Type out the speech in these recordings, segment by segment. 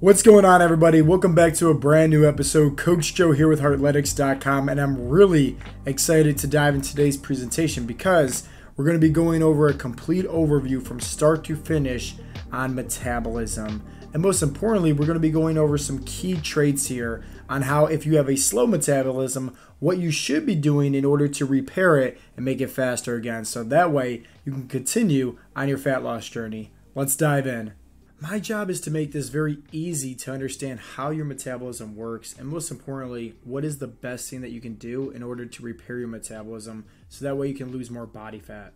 What's going on, everybody? Welcome back to a brand new episode. Coach Joe here with Heartletics.com, and I'm really excited to dive into today's presentation because we're going to be going over a complete overview from start to finish on metabolism. And most importantly, we're going to be going over some key traits here on how, if you have a slow metabolism, what you should be doing in order to repair it and make it faster again. So that way you can continue on your fat loss journey. Let's dive in. My job is to make this very easy to understand how your metabolism works, and most importantly, what is the best thing that you can do in order to repair your metabolism so that way you can lose more body fat.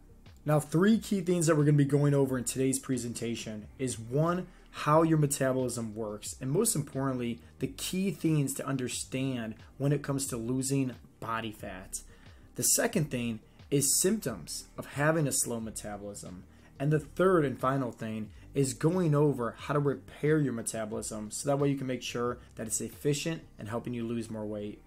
Now, three key things that we're going to be going over in today's presentation is one, how your metabolism works, and most importantly, the key things to understand when it comes to losing body fat. The second thing is symptoms of having a slow metabolism. And the third and final thing is going over how to repair your metabolism so that way you can make sure that it's efficient and helping you lose more weight.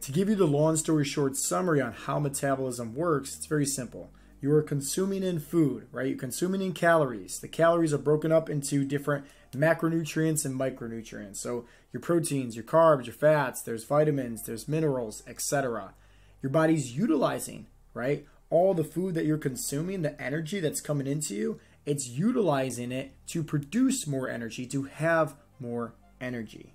To give you the long story short summary on how metabolism works, it's very simple. You are consuming in food, right? You're consuming in calories. The calories are broken up into different macronutrients and micronutrients. So your proteins, your carbs, your fats, there's vitamins, there's minerals, etc. Your body's utilizing, right? All the food that you're consuming, the energy that's coming into you, it's utilizing it to produce more energy, to have more energy.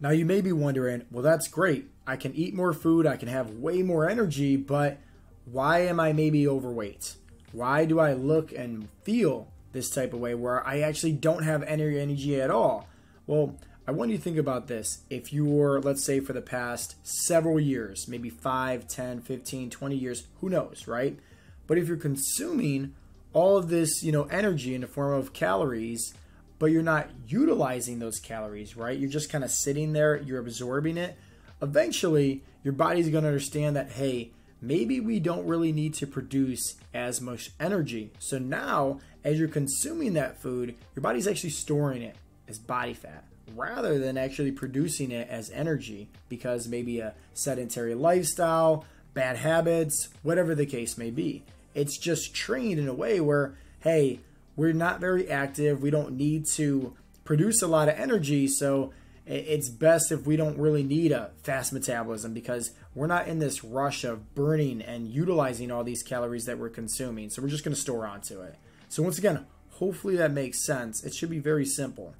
Now, you may be wondering, well, that's great. I can eat more food. I can have way more energy, but why am I maybe overweight? Why do I look and feel this type of way where I actually don't have any energy at all? Well, I want you to think about this. If you were, let's say, for the past several years, maybe 5, 10, 15, 20 years, who knows, right? But if you're consuming all of this, energy in the form of calories, but you're not utilizing those calories, right? You're just kind of sitting there, you're absorbing it. Eventually, your body's going to understand that, hey, maybe we don't really need to produce as much energy. So now, as you're consuming that food, your body's actually storing it as body fat, rather than actually producing it as energy, because maybe a sedentary lifestyle, bad habits, whatever the case may be. It's just trained in a way where, hey, we're not very active. We don't need to produce a lot of energy. So it's best if we don't really need a fast metabolism because we're not in this rush of burning and utilizing all these calories that we're consuming. So we're just going to store onto it. So once again, hopefully that makes sense. It should be very simple.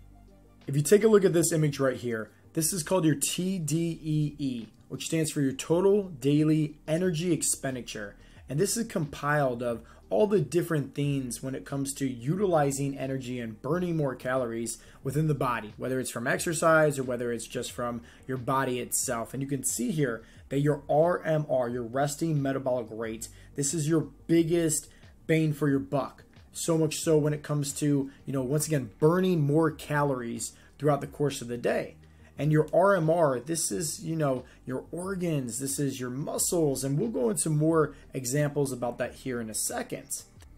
If you take a look at this image right here, this is called your TDEE, which stands for your total daily energy expenditure. And this is compiled of all the different things when it comes to utilizing energy and burning more calories within the body, whether it's from exercise or whether it's just from your body itself. And you can see here that your RMR, your resting metabolic rate, this is your biggest bang for your buck. So much so when it comes to, once again, burning more calories throughout the course of the day. And your RMR, this is, your organs, this is your muscles, and we'll go into more examples about that here in a second.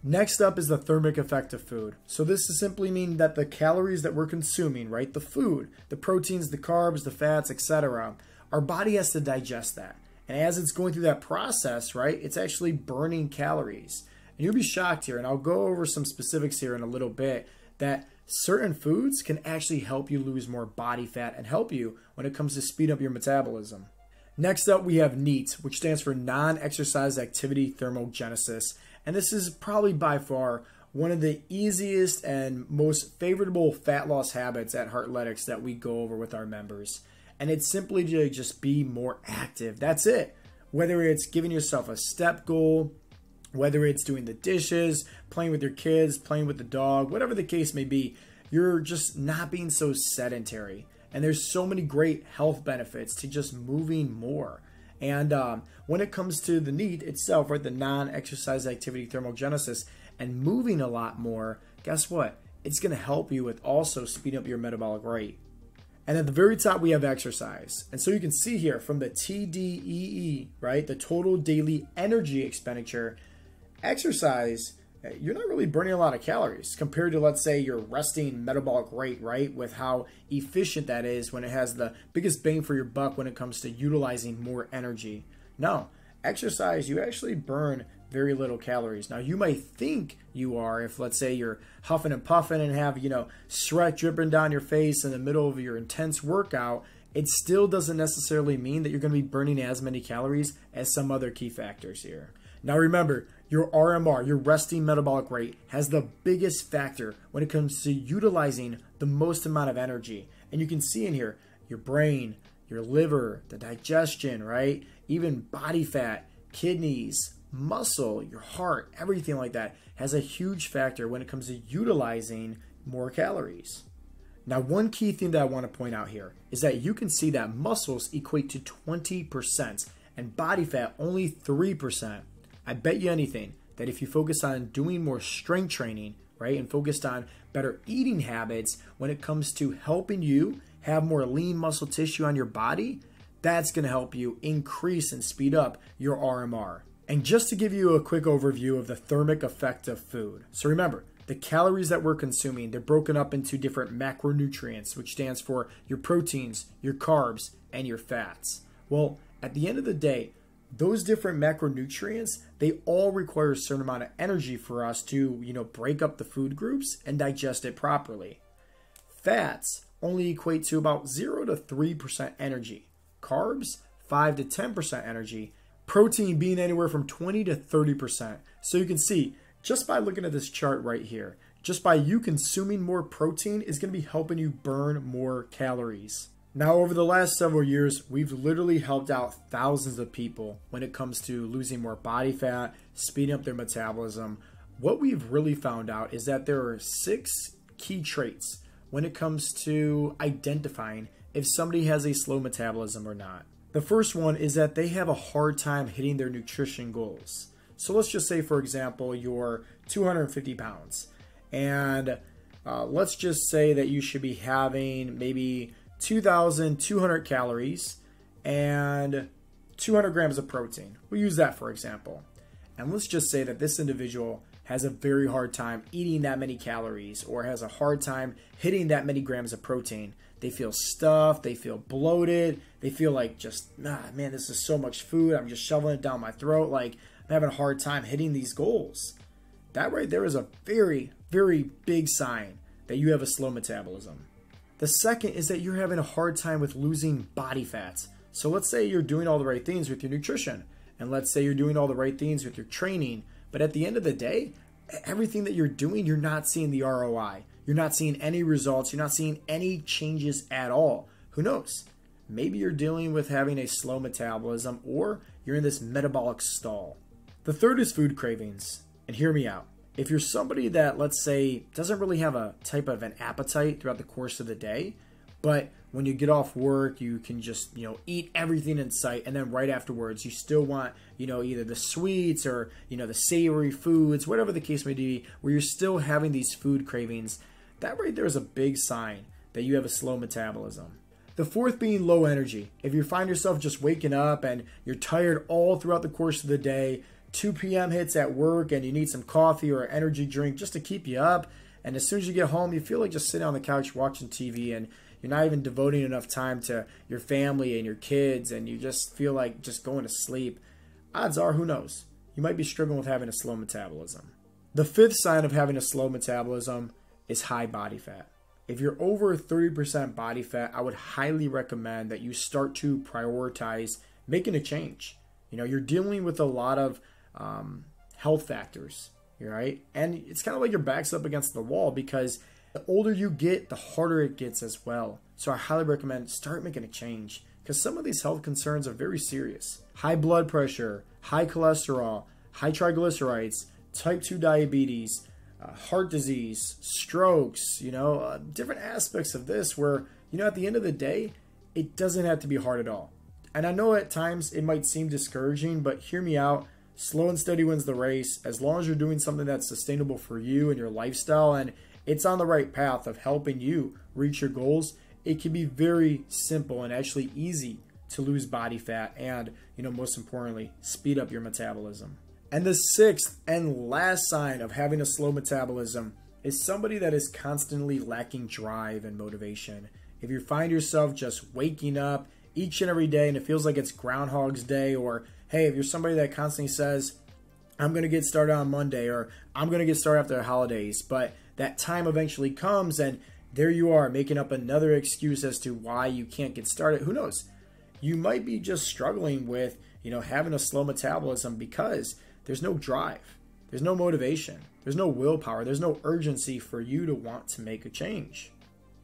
Next up is the thermic effect of food. So this is simply mean that the calories that we're consuming, right, the food, the proteins, the carbs, the fats, etc., our body has to digest that. And as it's going through that process, right, it's actually burning calories. And you'll be shocked here, and I'll go over some specifics here in a little bit, that certain foods can actually help you lose more body fat and help you when it comes to speed up your metabolism. Next up, we have NEAT, which stands for Non-Exercise Activity Thermogenesis. And this is probably by far one of the easiest and most favorable fat loss habits at Heartletics that we go over with our members. And it's simply to just be more active. That's it. Whether it's giving yourself a step goal, whether it's doing the dishes, playing with your kids, playing with the dog, whatever the case may be, you're just not being so sedentary. And there's so many great health benefits to just moving more. And when it comes to the NEAT itself, right, the non-exercise activity thermogenesis, and moving a lot more, guess what? It's going to help you with also speeding up your metabolic rate. And at the very top, we have exercise. And so you can see here from the TDEE, right, the total daily energy expenditure, exercise, you're not really burning a lot of calories compared to, let's say, your resting metabolic rate, right? With how efficient that is when it has the biggest bang for your buck when it comes to utilizing more energy. No, exercise, you actually burn very little calories. Now, you might think you are if, let's say, you're huffing and puffing and have, you know, sweat dripping down your face in the middle of your intense workout. It still doesn't necessarily mean that you're going to be burning as many calories as some other key factors here. Now, remember, your RMR, your resting metabolic rate, has the biggest factor when it comes to utilizing the most amount of energy. And you can see in here, your brain, your liver, the digestion, right? Even body fat, kidneys, muscle, your heart, everything like that has a huge factor when it comes to utilizing more calories. Now, one key thing that I want to point out here is that you can see that muscles equate to 20% and body fat only 3%. I bet you anything that if you focus on doing more strength training, right, and focused on better eating habits when it comes to helping you have more lean muscle tissue on your body, that's going to help you increase and speed up your RMR. And just to give you a quick overview of the thermic effect of food. So remember, the calories that we're consuming, they're broken up into different macronutrients, which stands for your proteins, your carbs, and your fats. Well, at the end of the day, those different macronutrients, they all require a certain amount of energy for us to, you know, break up the food groups and digest it properly. Fats only equate to about 0 to 3% energy. Carbs, 5 to 10% energy. Protein being anywhere from 20 to 30%. So you can see, just by looking at this chart right here, just by you consuming more protein is going to be helping you burn more calories. Now, over the last several years, we've literally helped out thousands of people when it comes to losing more body fat, speeding up their metabolism. What we've really found out is that there are 6 key traits when it comes to identifying if somebody has a slow metabolism or not. The first one is that they have a hard time hitting their nutrition goals. So let's just say, for example, you're 250 pounds. And let's just say that you should be having maybe 2,200 calories and 200 grams of protein. We'll use that for example. And let's just say that this individual has a very hard time eating that many calories or has a hard time hitting that many grams of protein. They feel stuffed, they feel bloated, they feel like just, ah, man, this is so much food, I'm just shoveling it down my throat, like I'm having a hard time hitting these goals. That right there is a very, very big sign that you have a slow metabolism. The second is that you're having a hard time with losing body fat. So let's say you're doing all the right things with your nutrition, and let's say you're doing all the right things with your training, but at the end of the day, everything that you're doing, you're not seeing the ROI. You're not seeing any results. You're not seeing any changes at all. Who knows? Maybe you're dealing with having a slow metabolism or you're in this metabolic stall. The third is food cravings. And hear me out. If you're somebody that, let's say, doesn't really have a type of an appetite throughout the course of the day, but when you get off work, you can just, you know, eat everything in sight. And then right afterwards, you still want, you know, either the sweets or, you know, the savory foods, whatever the case may be, where you're still having these food cravings. That right there is a big sign that you have a slow metabolism. The fourth being low energy. If you find yourself just waking up and you're tired all throughout the course of the day, 2 p.m. hits at work and you need some coffee or an energy drink just to keep you up. And as soon as you get home, you feel like just sitting on the couch watching TV and you're not even devoting enough time to your family and your kids, and you just feel like just going to sleep. Odds are, who knows? You might be struggling with having a slow metabolism. The fifth sign of having a slow metabolism is high body fat. If you're over 30% body fat, I would highly recommend that you start to prioritize making a change. You know, you're dealing with a lot of health factors, right? And it's kind of like your back's up against the wall because the older you get, the harder it gets as well. So I highly recommend start making a change because some of these health concerns are very serious. High blood pressure, high cholesterol, high triglycerides, type 2 diabetes, heart disease, strokes, you know, different aspects of this where, you know, at the end of the day, it doesn't have to be hard at all. And I know at times it might seem discouraging, but hear me out. Slow and steady wins the race. As long as you're doing something that's sustainable for you and your lifestyle, and it's on the right path of helping you reach your goals, it can be very simple and actually easy to lose body fat and, you know, most importantly, speed up your metabolism. And the sixth and last sign of having a slow metabolism is somebody that is constantly lacking drive and motivation. If you find yourself just waking up each and every day and it feels like it's Groundhog's Day, or hey, if you're somebody that constantly says, I'm going to get started on Monday, or I'm going to get started after the holidays. But that time eventually comes, and there you are, making up another excuse as to why you can't get started. Who knows? You might be just struggling with, you know, having a slow metabolism because there's no drive. There's no motivation. There's no willpower. There's no urgency for you to want to make a change.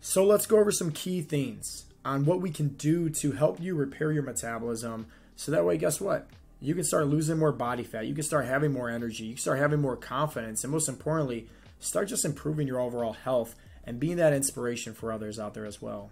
So let's go over some key things on what we can do to help you repair your metabolism. So that way, guess what? You can start losing more body fat. You can start having more energy. You can start having more confidence. And most importantly, start just improving your overall health and being that inspiration for others out there as well.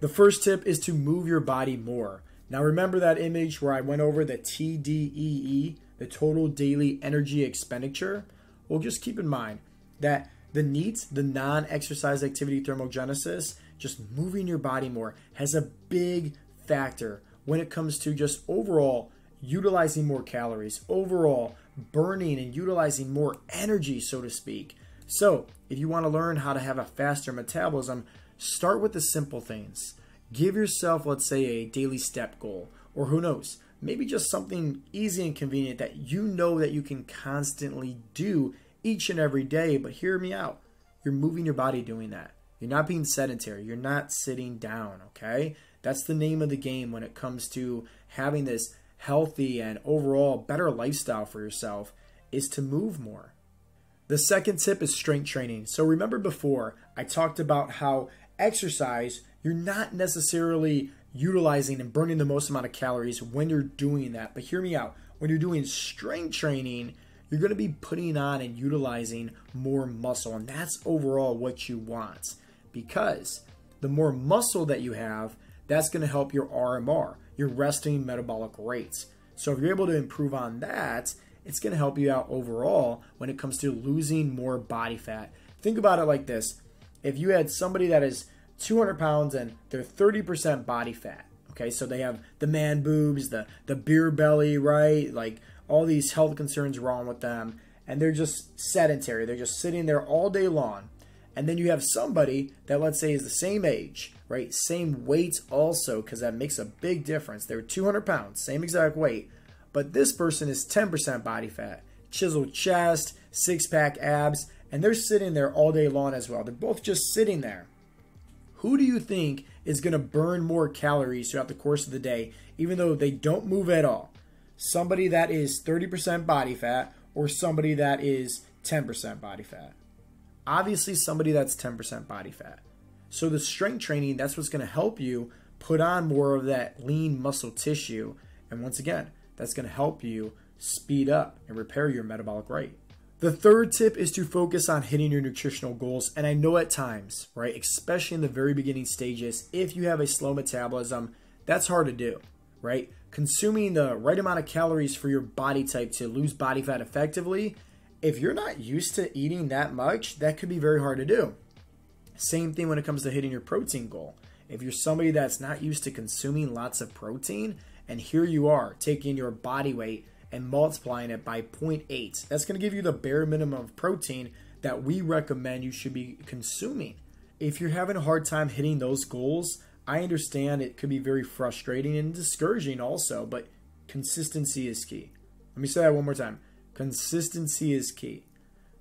The first tip is to move your body more. Now remember that image where I went over the TDEE, the total daily energy expenditure? Well, just keep in mind that the NEAT, the non-exercise activity thermogenesis, just moving your body more has a big factor when it comes to just overall utilizing more calories, overall burning and utilizing more energy, so to speak. So if you want to learn how to have a faster metabolism, start with the simple things. Give yourself, let's say, a daily step goal, or who knows, maybe just something easy and convenient that you know that you can constantly do each and every day. But hear me out. You're moving your body doing that. You're not being sedentary. You're not sitting down, okay? That's the name of the game when it comes to having this healthy and overall better lifestyle for yourself, is to move more. The second tip is strength training. So remember before I talked about how exercise, you're not necessarily utilizing and burning the most amount of calories when you're doing that. But hear me out. When you're doing strength training, you're going to be putting on and utilizing more muscle. And that's overall what you want, because the more muscle that you have, that's going to help your RMR, your resting metabolic rates. So if you're able to improve on that, it's going to help you out overall when it comes to losing more body fat. Think about it like this. If you had somebody that is 200 pounds and they're 30% body fat, okay, so they have the man boobs, the beer belly, right? Like all these health concerns wrong with them, and they're just sedentary. They're just sitting there all day long. And then you have somebody that, let's say, is the same age, right? Same weight also, because that makes a big difference. They're 200 pounds, same exact weight, but this person is 10% body fat, chiseled chest, six-pack abs, and they're sitting there all day long as well. They're both just sitting there. Who do you think is going to burn more calories throughout the course of the day, even though they don't move at all? Somebody that is 30% body fat or somebody that is 10% body fat? Obviously, somebody that's 10% body fat. So the strength training, that's what's going to help you put on more of that lean muscle tissue. And once again, that's going to help you speed up and repair your metabolic rate. The third tip is to focus on hitting your nutritional goals. And I know at times, right, especially in the very beginning stages, if you have a slow metabolism, that's hard to do, right? Consuming the right amount of calories for your body type to lose body fat effectively, if you're not used to eating that much, that could be very hard to do. Same thing when it comes to hitting your protein goal. If you're somebody that's not used to consuming lots of protein, and here you are taking your body weight and multiplying it by 0.8, that's going to give you the bare minimum of protein that we recommend you should be consuming. If you're having a hard time hitting those goals, I understand it could be very frustrating and discouraging also, but consistency is key. Let me say that one more time. Consistency is key.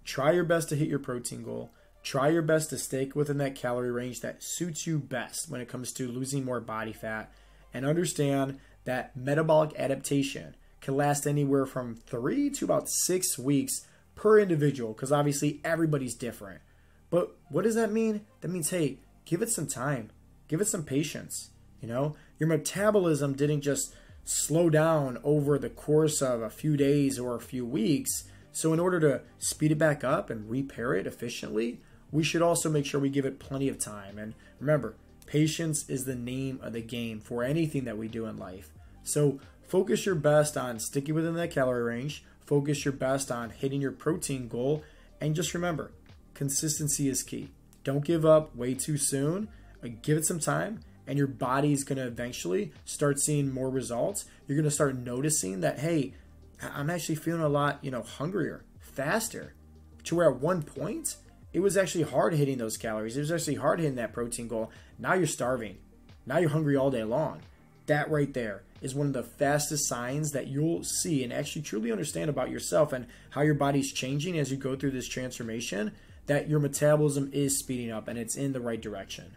Try your best to hit your protein goal. Try your best to stay within that calorie range that suits you best when it comes to losing more body fat. And understand that metabolic adaptation can last anywhere from 3 to about 6 weeks per individual, because obviously everybody's different. But what does that mean? That means, hey, give it some time. Give it some patience. You know, your metabolism didn't just slow down over the course of a few days or a few weeks. So in order to speed it back up and repair it efficiently, we should also make sure we give it plenty of time. And remember, patience is the name of the game for anything that we do in life. So focus your best on sticking within that calorie range, focus your best on hitting your protein goal, and just remember, consistency is key. Don't give up way too soon. Give it some time, and your body is going to eventually start seeing more results. You're going to start noticing that, hey, I'm actually feeling a lot, you know, hungrier, faster, to where at one point it was actually hard hitting those calories. It was actually hard hitting that protein goal. Now you're starving. Now you're hungry all day long. That right there is one of the fastest signs that you'll see and actually truly understand about yourself and how your body's changing as you go through this transformation, that your metabolism is speeding up and it's in the right direction.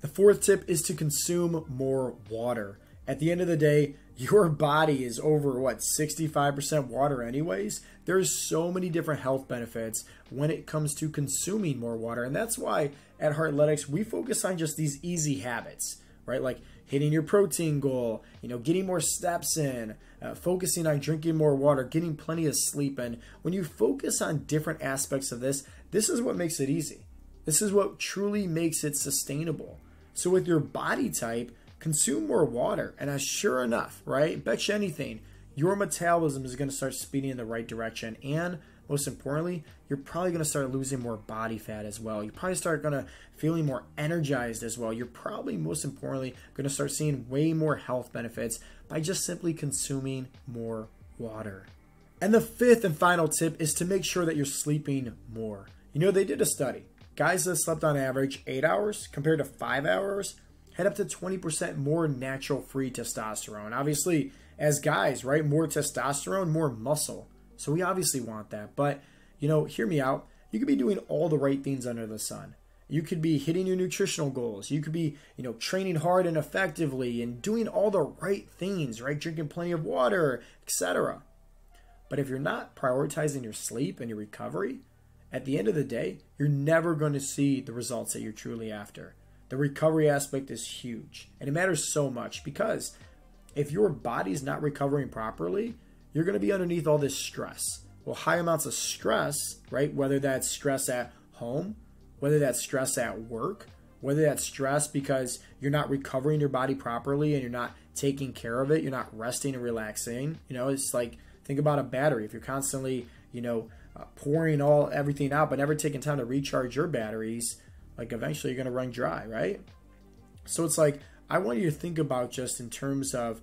The fourth tip is to consume more water. At the end of the day, your body is over, 65% water anyways. There's so many different health benefits when it comes to consuming more water. And that's why at Heartletics, we focus on just these easy habits, right? Like hitting your protein goal, getting more steps in, focusing on drinking more water, getting plenty of sleep. And when you focus on different aspects of this, this is what makes it easy. This is what truly makes it sustainable. So with your body type, consume more water, and sure enough, right? Bet you anything, your metabolism is going to start speeding in the right direction, and most importantly, you're probably going to start losing more body fat as well. You're probably feeling more energized as well. You're probably, most importantly, going to start seeing way more health benefits by just simply consuming more water. And the fifth and final tip is to make sure that you're sleeping more. They did a study. Guys that slept on average 8 hours compared to 5 hours had up to 20% more natural free testosterone. Obviously, as guys, right, more testosterone, more muscle. So we obviously want that. But, hear me out. You could be doing all the right things under the sun. You could be hitting your nutritional goals. You could be, training hard and effectively and doing all the right things, right? Drinking plenty of water, etc. But if you're not prioritizing your sleep and your recovery, at the end of the day, you're never going to see the results that you're truly after. The recovery aspect is huge, and it matters so much, because if your body's not recovering properly, you're going to be underneath all this stress. Well, high amounts of stress, right? Whether that's stress at home, whether that's stress at work, whether that's stress because you're not recovering your body properly and you're not taking care of it, you're not resting and relaxing. It's like, think about a battery. If you're constantly, pouring everything out but never taking time to recharge your batteries, like eventually you're going to run dry, right? So it's like, I want you to think about just in terms of,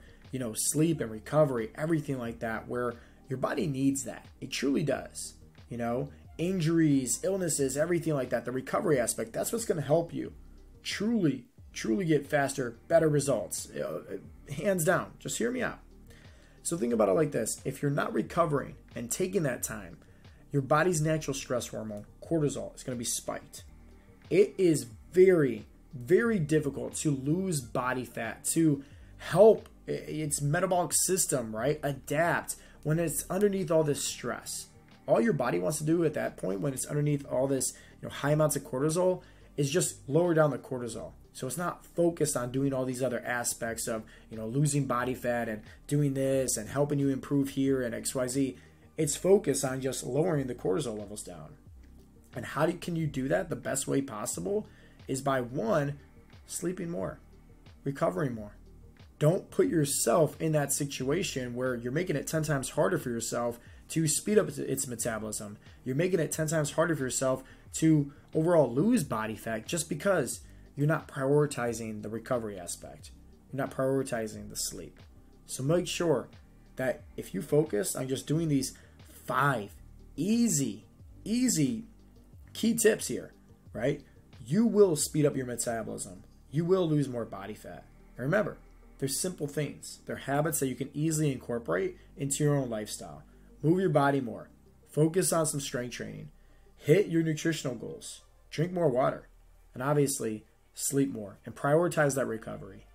sleep and recovery, everything like that, where your body needs that. It truly does. Injuries, illnesses, everything like that, the recovery aspect, that's what's going to help you truly, truly get faster, better results. Hands down, just hear me out. So think about it like this. If you're not recovering and taking that time, your body's natural stress hormone, cortisol, is going to be spiked. It is very, very difficult to lose body fat, to help its metabolic system, right, adapt when it's underneath all this stress. All your body wants to do at that point when it's underneath all this, high amounts of cortisol, is just lower down the cortisol. So it's not focused on doing all these other aspects of, losing body fat and doing this and helping you improve here and XYZ. It's focused on just lowering the cortisol levels down. And how can you do that the best way possible is by, one, sleeping more, recovering more. Don't put yourself in that situation where you're making it 10 times harder for yourself to speed up its metabolism. You're making it 10 times harder for yourself to overall lose body fat just because you're not prioritizing the recovery aspect. You're not prioritizing the sleep. So make sure that if you focus on just doing these 5 easy key tips here, right? You will speed up your metabolism. You will lose more body fat. And remember, they're simple things. They're habits that you can easily incorporate into your own lifestyle. Move your body more. Focus on some strength training. Hit your nutritional goals. Drink more water. And obviously, sleep more and prioritize that recovery.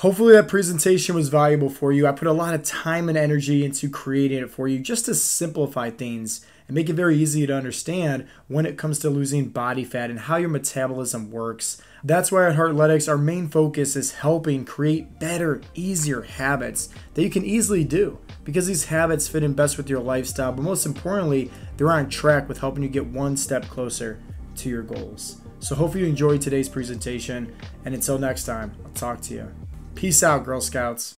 Hopefully that presentation was valuable for you. I put a lot of time and energy into creating it for you just to simplify things and make it very easy to understand when it comes to losing body fat and how your metabolism works. That's why at Heartletics, our main focus is helping create better, easier habits that you can easily do, because these habits fit in best with your lifestyle, but most importantly, they're on track with helping you get one step closer to your goals. So hopefully you enjoyed today's presentation, and until next time, I'll talk to you. Peace out, Girl Scouts.